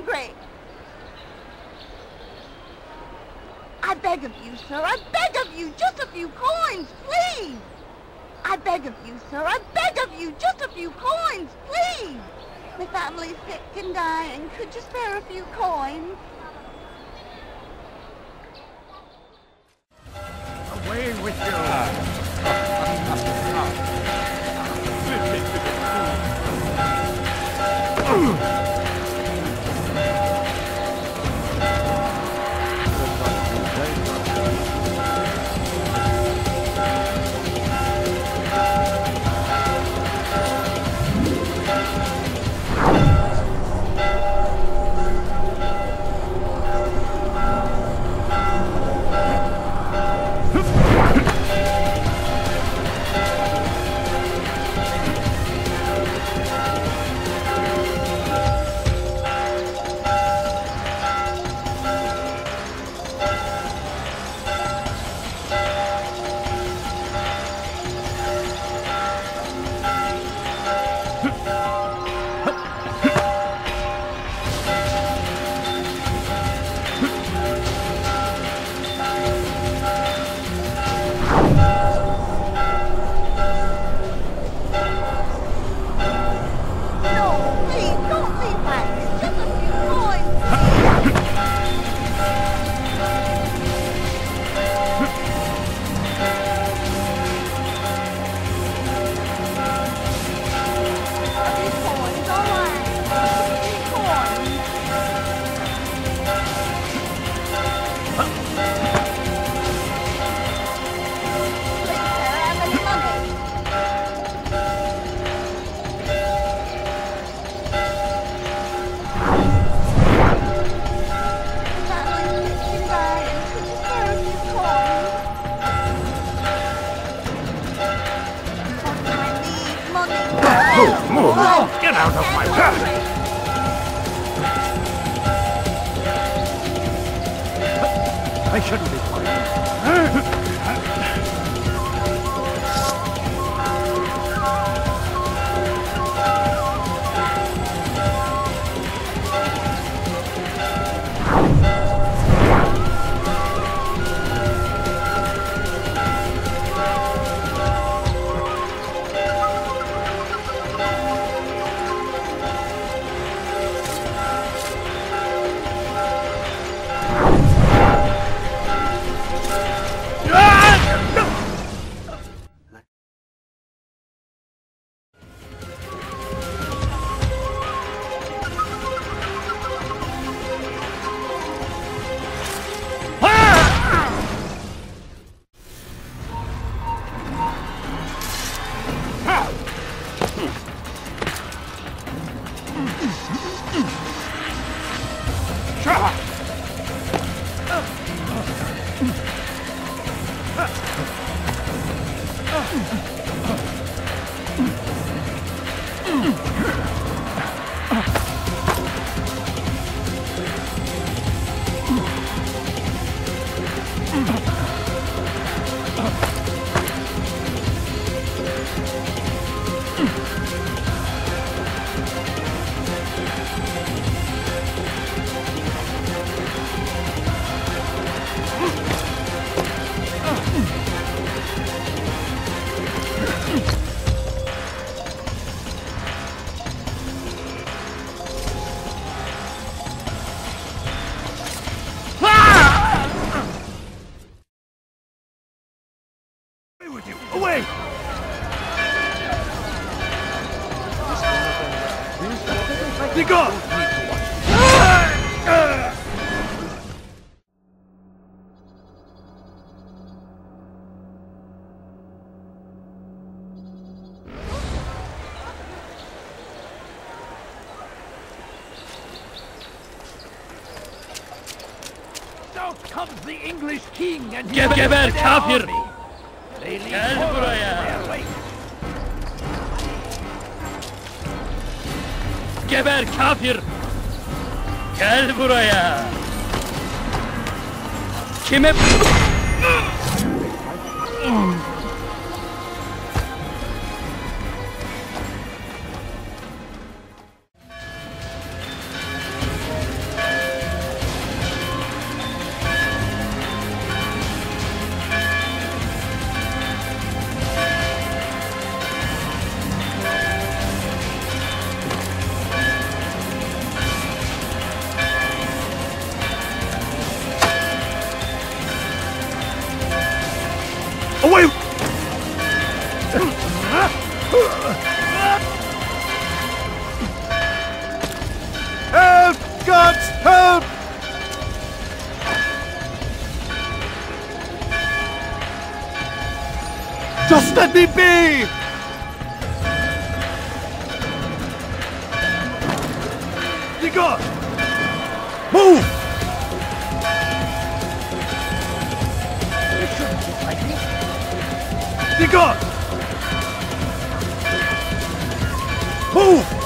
hungry. I beg of you, sir, I beg of you, just a few coins, please. I beg of you, sir, I beg of you, just a few coins, please. My family's sick and dying. Could you spare a few coins? Away with you! Get out of my way! I shouldn't be fighting. Comes the English king and Geber kafir! Gel buraya! Geber kafir! Gel buraya! Kime... Just let me be! Digga! Move! It shouldn't be fighting. Digga! Move!